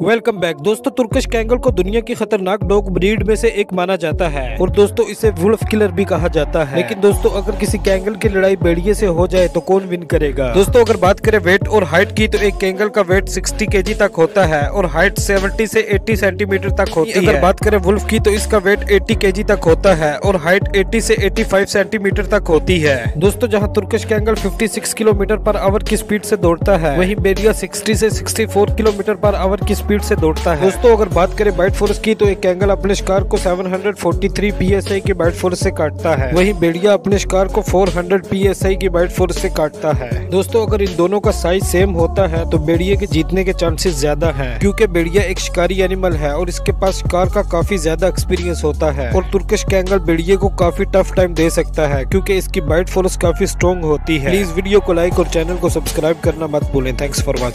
Welcome back दोस्तों। Turkish Kangal को दुनिया की खतरनाक डॉग ब्रीड में से एक माना जाता है और दोस्तों इसे वुल्फ किलर भी कहा जाता है। लेकिन दोस्तों अगर किसी कैंगल की लड़ाई भेड़िए से हो जाए तो कौन विन करेगा? दोस्तों अगर बात करें वेट और हाइट की तो एक कैंगल का वेट 60 केजी तक होता है और हाइट 70 से 80 सेंटीमीटर तक होती है। अगर बात करें वुल्फ की तो इसका वेट 80 केजी तक होता है और हाइट 80 से 85 सेंटीमीटर तक होती है। दोस्तों जहाँ Turkish Kangal 56 kilometre per hour की स्पीड से दौड़ता है, वहीं भेड़िया 60 से 64 किलोमीटर पर आवर की स्पीड से दौड़ता है। दोस्तों अगर बात करें बाइट फोर्स की तो एक कैंगल अपने शिकार को 743 PSI की बाइट फोर्स से काटता है, वहीं भेड़िया अपने शिकार को 400 PSI की बाइट फोर्स से काटता है। दोस्तों अगर इन दोनों का साइज सेम होता है तो भेड़िया के जीतने के चांसेस ज्यादा हैं, क्योंकि भेड़िया एक शिकारी एनिमल है और इसके पास शिकार का काफी ज्यादा एक्सपीरियंस होता है। और तुर्किश कैंगल भेड़िया को काफी टफ टाइम दे सकता है क्योंकि इसकी बाइट फोर्स काफी स्ट्रॉन्ग होती है। प्लीज वीडियो को लाइक और चैनल को सब्सक्राइब करना मत भूलें। Thanks for watching.